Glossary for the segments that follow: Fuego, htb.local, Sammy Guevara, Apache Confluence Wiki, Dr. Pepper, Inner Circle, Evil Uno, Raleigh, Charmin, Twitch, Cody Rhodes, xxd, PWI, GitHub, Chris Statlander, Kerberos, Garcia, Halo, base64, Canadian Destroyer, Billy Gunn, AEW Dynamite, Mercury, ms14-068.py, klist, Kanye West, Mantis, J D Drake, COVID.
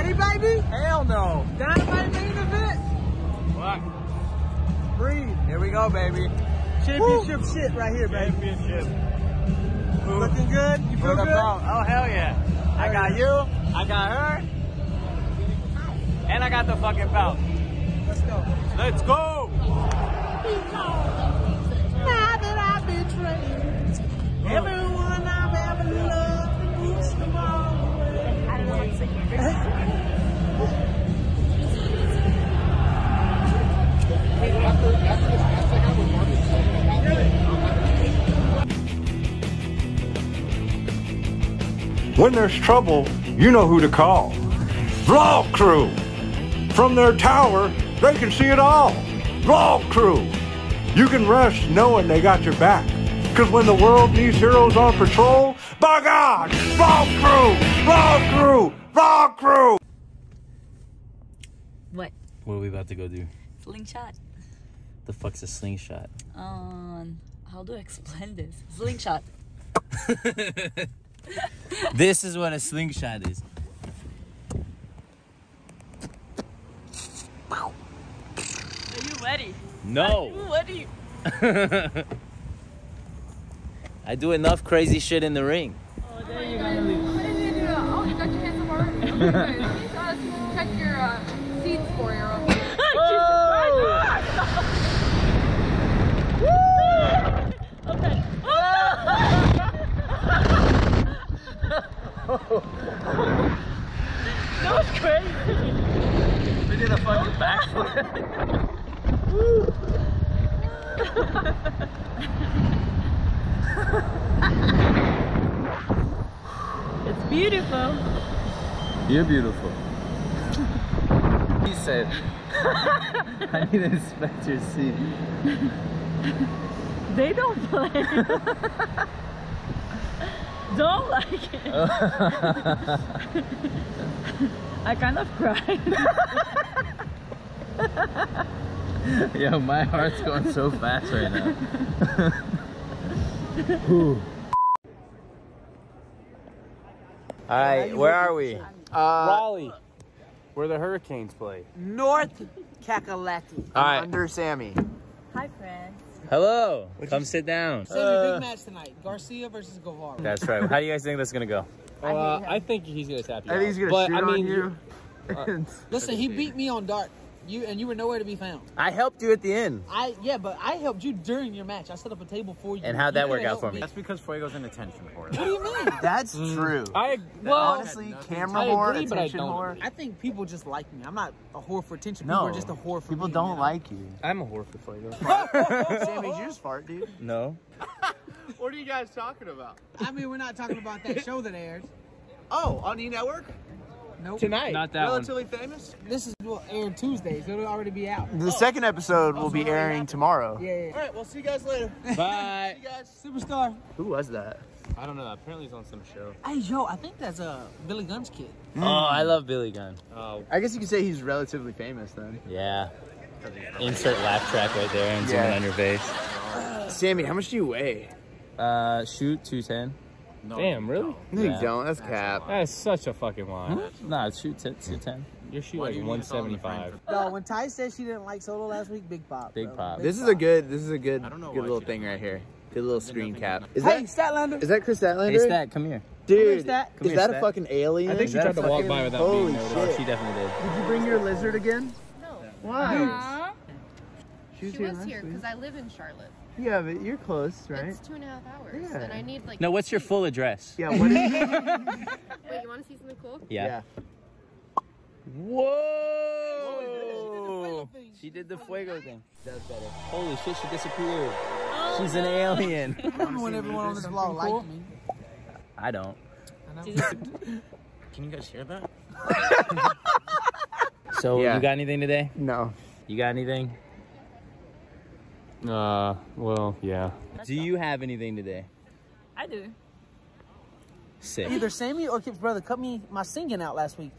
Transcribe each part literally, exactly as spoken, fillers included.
Ready, baby? Hell no. Dynamite main event. Fuck. Breathe. Here we go, baby. Championship Woo. Shit right here, baby. Championship. Ooh. Looking good? You feel good? Oh, hell yeah. Hell I got yeah. you. I got her. And I got the fucking belt. Let's go. Let's go. Now that I've been trained, everyone I've ever loved moves them all away. I don't know what to say. When there's trouble, you know who to call. Vlog crew. From their tower, they can see it all. Vlog crew. You can rest knowing they got your back. Because when the world needs heroes on patrol, by God, Vlog crew, Vlog crew, Vlog crew. What? What are we about to go do? Slingshot. The fuck's a slingshot? Um, how do I explain this? Slingshot. This is what a slingshot is. Ready. No. Ready. I do enough crazy shit in the ring. Oh, there you go. What did you do? Oh, you got your hands up already. Okay, good. You got to check your uh, seats for your own. Woo! Okay. That was crazy. We did a fucking backflip. It's beautiful. You're beautiful. He said, I need to inspect your seat. They don't play. Don't like it. I kind of cried. Yo, my heart's going so fast right now. Alright, where are we? Uh, Raleigh, where the Hurricanes play. North Kakalaki. Alright. Under Sammy. Hi, friends. Hello. What'd Come sit down. Sammy, uh, big match tonight. Garcia versus Guevara. That's right. How do you guys think that's going to go? Uh, I think he's going to tap you. I think he's going to shoot I mean, on you. Uh, listen, he beat me on dart. You and you were nowhere to be found. I helped you at the end. I yeah, but I helped you during your match. I set up a table for you. And how'd that work out for me? That's because Fuego's in attention whore. What do you mean? That's mm. true. I well, honestly, camera whore, attention whore. I think people just like me. I'm not a whore for attention. People no, are just a whore for people me, don't you know? Like you. I'm a whore for Fuego. Sammy, did you just fart, dude? No. What are you guys talking about? I mean, we're not talking about that show that airs. Oh, on E! Network? Nope. Tonight, not that relatively one. Famous. This is will air Tuesdays. It'll already be out. The oh. second episode oh, will so be airing tomorrow. Yeah, yeah, yeah. All right. Well, see you guys later. Bye. See you guys. Superstar. Who was that? I don't know. Apparently, he's on some show. Hey, yo, I think that's a uh, Billy Gunn's kid. Mm. Oh, I love Billy Gunn. Oh. I guess you could say he's relatively famous then. Yeah. Insert laugh track right there and yeah. Zoom on your face. Uh, Sammy, how much do you weigh? Uh, shoot, two ten. No, damn, really? No, yeah. You don't. That's, That's cap. That's such a fucking lie. Huh? Nah, shoot two ten. Your shoe like one seventy-five. No, when Ty said she didn't like Solo last week, big pop. Big bro. Pop. Big this pop. Is a good. This is a good. Good little thing right here. Good little screen cap. Is hey, that Statlander? Is that Chris Statlander? Hey, Stat, come here. Dude, Stat. Come is here, that Stat. A fucking alien? I think she tried to walk by without being noticed. Oh, she definitely did. Did you bring your lizard again? No. Why? She was, she was here because I live in Charlotte. Yeah, but you're close, right? It's two and a half hours, yeah. And I need like... No, what's your full address? Yeah, what is Wait, you want to see something cool? Yeah. yeah. Whoa! She did the Fuego thing. That's better. Holy shit, she disappeared. Oh, She's no. an alien. I remember when everyone on this vlog liked cool? me. I don't. I don't. Can you guys hear that? So, yeah. You got anything today? No. You got anything? Uh, well, yeah. Do you have anything today? I do. Sick. Either Sammy or Kip's brother cut me my singing out last week.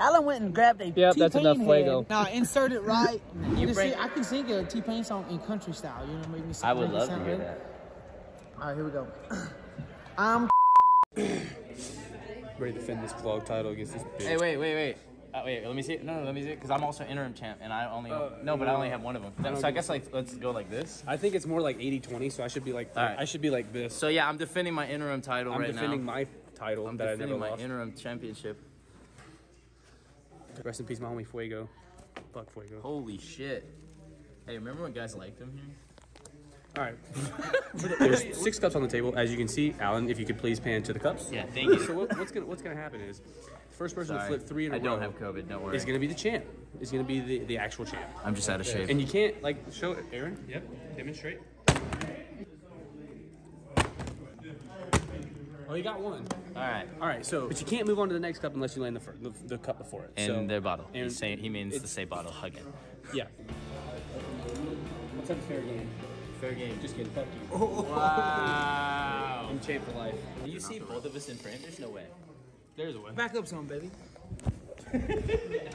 Alan went and grabbed a yep, T-Pain head. Fuego. Now insert it right. You you bring... see, I can sing a T-Pain song in country style. You know, make me sing. I would love to hear good. That. All right, here we go. I'm ready to defend this vlog title against this bitch. Hey, wait, wait, wait. Uh, wait, let me see it. No, no, let me see it. Because I'm also interim champ, and I only uh, no, but no. I only have one of them. I so I guess like let's go like this. I think it's more like eighty twenty. So I should be like right. I should be like this. So yeah, I'm defending my interim title I'm right now. I'm defending my title. I'm that defending I never my lost. interim championship. Rest in peace, my homie Fuego. Fuck Fuego. Holy shit. Hey, remember when guys liked him here? All right. There's six cups on the table, as you can see. Alan, if you could please pan to the cups. Yeah, thank you. So what, what's gonna what's gonna happen is, the first person Sorry. to flip three in a I row. I don't have COVID. Don't worry. Is gonna be the champ. Is gonna be the, the actual champ. I'm just out of shape. And you can't like show it, Aaron. Yep. Demonstrate. Oh, you got one. All right. All right. So, but you can't move on to the next cup unless you land the first, the, the cup before it. And so, their bottle. And saying, he means the same bottle. Hug it. Yeah. What's up, fair game? Fair game. Just kidding. Fuck you. Oh. Wow. I'm champ for life. Do you see both of us in frame? There's no way. There's a way. Back up's on, baby. All right,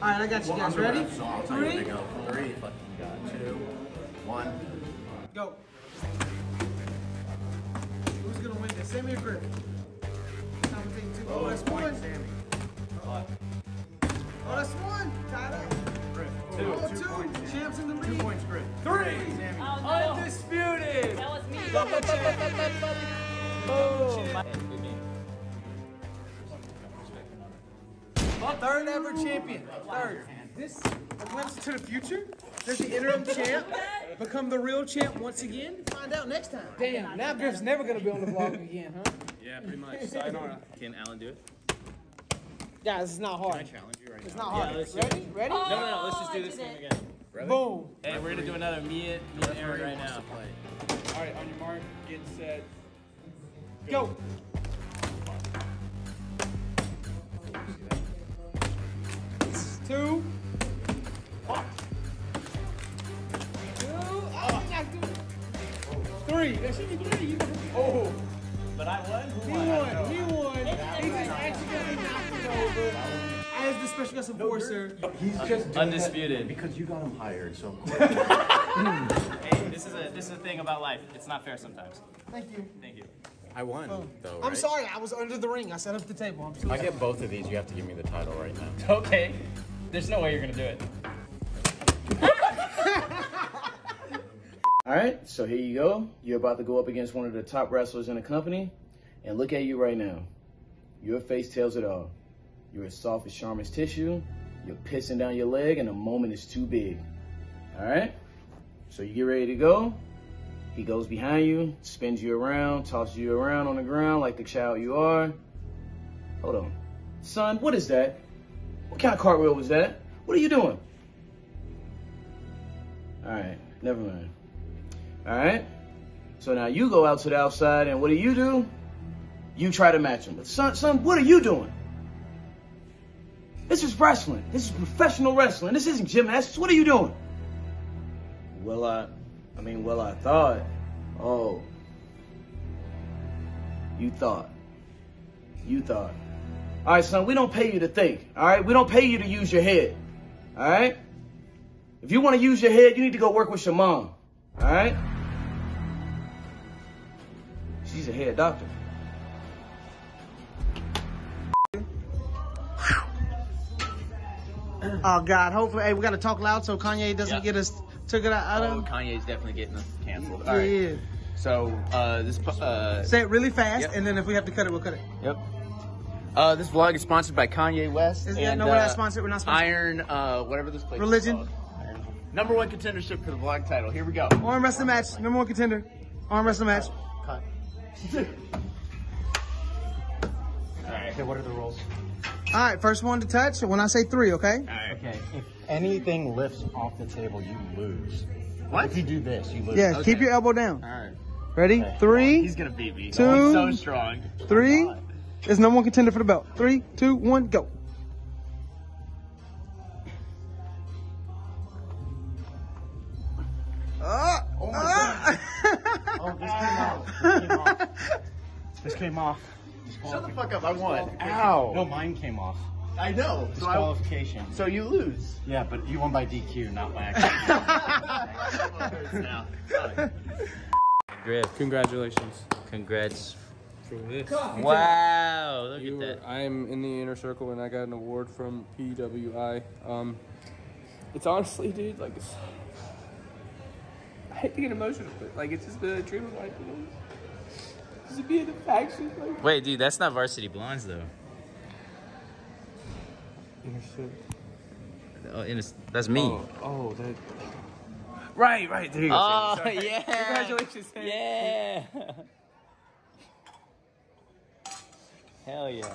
I got you guys well, ready. Three. Go. Three. Fucking got two. One. Go. Who's gonna win this? Sammy or Griff? I'm taking two. Oh, that's one. Sammy. Oh, that's one. Tied up. Griff. Two. Oh, two. two. Points, Champs in the lead. Two points, Griff. Three. Sammy. Oh, no. Undisputed. That was me. Boom. Third ever champion. Third. This a glimpse to the future. There's the interim champ. Become the real champ once again. Find out next time. Damn, now Griff's never gonna be on the vlog again, huh? Yeah, pretty much. Sayonara. Can Alan do it? Yeah, this is not hard. Can I challenge you right it's now? It's not hard. Yeah, let's ready? Ready? Oh, no, no, no. Let's just do this game again. Ready? Boom. Hey, referee. We're gonna do another me and me and Aaron right now. All right, on your mark, get set, go. go. Two. One. Two. Oh, three. There should be three. Oh. But I won? He won. won. He won. He just accidentally knocked it over. As the special guest enforcer. No, he's just undisputed. Because you got him hired, so of course. Hey, this is a this is a thing about life. It's not fair sometimes. Thank you. Thank you. I won, oh. though, right? I'm sorry. I was under the ring. I set up the table. I'm so I sorry. get both of these. You have to give me the title right now. Okay. There's no way you're going to do it. All right, so here you go. You're about to go up against one of the top wrestlers in the company, and look at you right now. Your face tells it all. You're as soft as Charmin's tissue, you're pissing down your leg, and the moment is too big. All right, so you get ready to go. He goes behind you, spins you around, tosses you around on the ground like the child you are. Hold on. Son, what is that? What kind of cartwheel was that? What are you doing? All right, never mind. All right, so now you go out to the outside, and what do you do? You try to match him. But son, son, what are you doing? This is wrestling. This is professional wrestling. This isn't gymnastics. What are you doing? Well, I, I mean, well, I thought. Oh, you thought. You thought. All right, son, we don't pay you to think, all right? We don't pay you to use your head, all right? If you want to use your head, you need to go work with your mom, all right? She's a head doctor. Oh, God, hopefully, hey, we got to talk loud so Kanye doesn't yep. get us, took it out of him. Oh, Kanye's definitely getting us canceled. All right. Yeah. So, uh, this... Uh, say it really fast, yep. and then if we have to cut it, we'll cut it. Yep. Uh, this vlog is sponsored by Kanye West. Is and, no, we're uh, not sponsored. We're not sponsored. Iron, uh, whatever this place Religion. is Religion. Number one contendership for the vlog title. Here we go. Arm wrestling match. Like. Number one contender. Arm wrestling match. Cut. Cut. All right. Okay, what are the rules? All right, first one to touch. When I say three, okay? All right. Okay. If anything lifts off the table, you lose. What? If you do this, you lose. Yeah, okay. Keep your elbow down. All right. Ready? Okay. Three. Oh, he's going to beat me. Two. Oh, he's so strong. Three. There's no one contender for the belt. Three, two, one, go. Uh, oh, my uh. God. Oh, this came off. This came off. This came off. Shut the fuck up. I won. Ow. No, mine came off. I know. Disqualification. So, I, so you lose. Yeah, but you won by D Q, not by accident. Griff, congratulations. Congrats. through this. Wow, look you at were, that. I'm in the inner circle and I got an award from P W I. Um, it's honestly, dude, like, it's, I hate to get emotional, but like, it's just the dream of life, you know? Just to be in the faction, like. Wait, dude, that's not Varsity Blondes, though. Inner circle. Oh, inner, that's me. Oh, oh that. Right, right, there you go. Oh, Sammy, yeah. Congratulations, Sammy. Yeah. Hell yeah.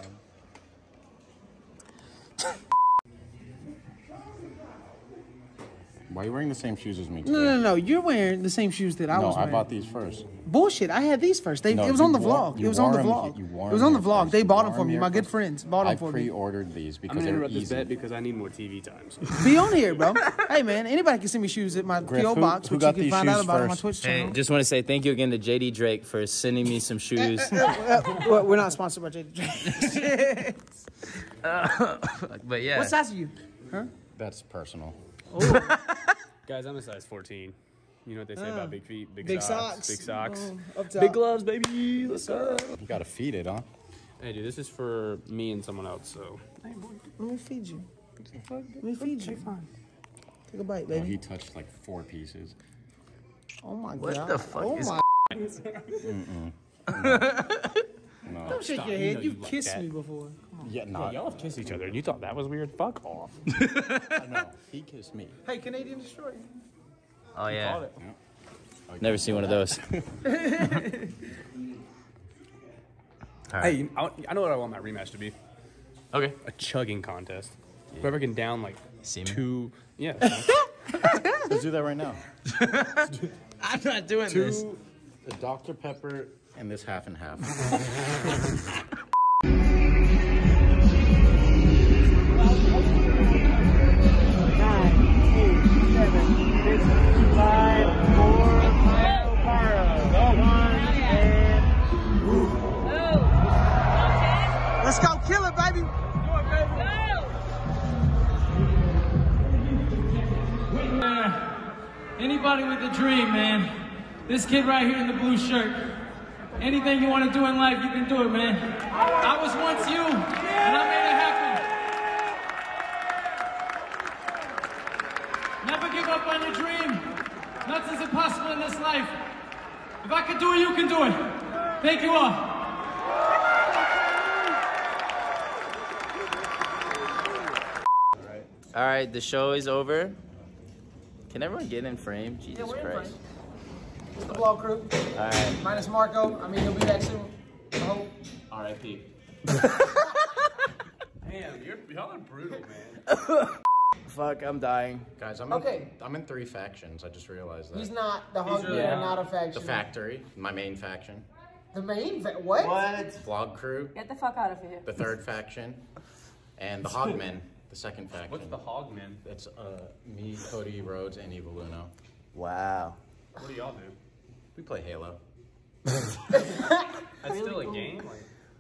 Why are you wearing the same shoes as me today? No, no, no. You're wearing the same shoes that I no, was wearing. No, I bought these first. Bullshit. I had these first. They, no, it was on the wore, vlog. It was on the vlog. It was on the vlog. First. They you bought them for me. My good friends bought them for me. I pre-ordered these because I'm gonna they're easy. I'm going to interrupt this bet because I need more T V time. So. Be on here, bro. Hey, man. Anybody can send me shoes at my Griff, P O box, who, who which you can find out about first? On my Twitch channel. Hey, just want to say thank you again to J D Drake for sending me some shoes. Well, we're not sponsored by J D Drake. uh, but yeah. What size are you? Huh? That's personal. Guys, I'm a size fourteen. You know what they say uh, about big feet, big, big socks, socks, big socks, oh, up top. Big gloves, baby. Let's go. You gotta feed it, huh? Hey, dude, this is for me and someone else. So hey, boy, let me feed you. Let me feed you. Fine. Take a bite, baby. Oh, he touched like four pieces. Oh my what god! What the fuck? Oh is my. Mm-mm. No. No. Don't shake Stop. Your head. You know You've you kissed like me before. Yeah, nah. Y'all have kissed each other, and you thought that was weird? Fuck off. I know. He kissed me. Hey, Canadian Destroyer. Oh, yeah. yeah. Oh, Never seen one that. Of those. Right. Hey, I, I know what I want my rematch to be. Okay. A chugging contest. Yeah. Whoever can down, like, See two... Me? Yeah. Let's do that right now. do... I'm not doing two... this. The Doctor Pepper and this half and half. Let's go kill it, baby. Anybody with a dream, man. This kid right here in the blue shirt. Anything you want to do in life, you can do it, man. I was once you, and I made it happen. Never give up on your dream. Nothing's impossible in this life. If I can do it, you can do it. Thank you all. All right, the show is over. Can everyone get in frame? Jesus yeah, we're in Christ. Frame. It's the vlog crew. All right. Minus Marco. I mean, he'll be back soon. I hope. R I P Damn, you're, y'all are brutal, man. Fuck, I'm dying. Guys, I'm, okay. in, I'm in three factions. I just realized that. He's not. The Hungry really yeah. not a faction. The Factory, my main faction. The main fa What? What? Vlog crew. Get the fuck out of here. The third faction. And the Hogmen. The second faction. What's the Hogman? That's uh, me, Cody Rhodes, and Evil Uno. Wow. What do y'all do? We play Halo. That's still a game? Like,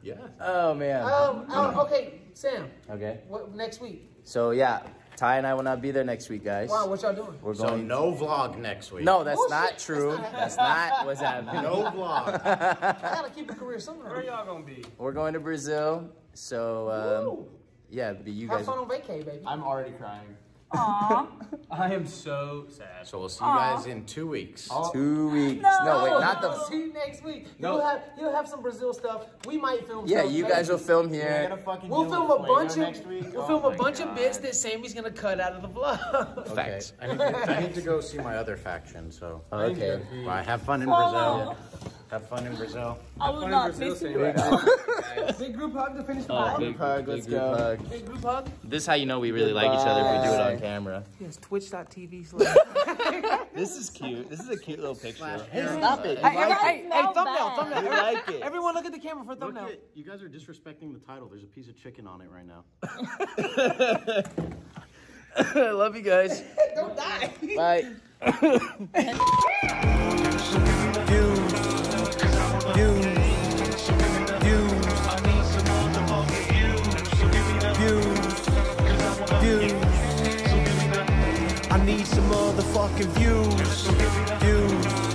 yeah. Oh, man. Um, oh, okay, Sam. Okay. What, next week? So, yeah, Ty and I will not be there next week, guys. Wow, what y'all doing? We're going so, no to... vlog next week. No, that's oh, not shit. True. That's not what's happening. No vlog. I gotta keep a career somewhere. Where y'all gonna be? We're going to Brazil, so... Um, yeah, but you guys. Have fun on vacay, baby. I'm already crying. Aww. I am so sad. So we'll see Aww. You guys in two weeks. Oh. Two weeks. No, no wait, not no. the. See you next week. No. You'll have you'll have some Brazil stuff. We might film. Yeah, stuff. You guys maybe. Will film here. We'll film a bunch of. We'll oh film a bunch God. Of bits that Sammy's gonna cut out of the vlog. Okay. Facts. I need, to, I need to go see my other faction. So okay. Bye. Have fun in oh. Brazil. Yeah. Have fun in Brazil. I will not miss you. Big group hug to finish the oh, big, big hug, let's big go. Hug. Big group hug. This is how you know we really Goodbye. Like each other if we do it on camera. Yes, twitch dot T V slash This is cute. This is a cute little picture. Hey, stop it. Hey, like hey, it. Hey, thumbnail, bad. Thumbnail. You like it. Everyone look at the camera for a thumbnail. At, you guys are disrespecting the title. There's a piece of chicken on it right now. I love you guys. Don't die. Bye. You. You, you, you, you, I need some motherfucking views, views.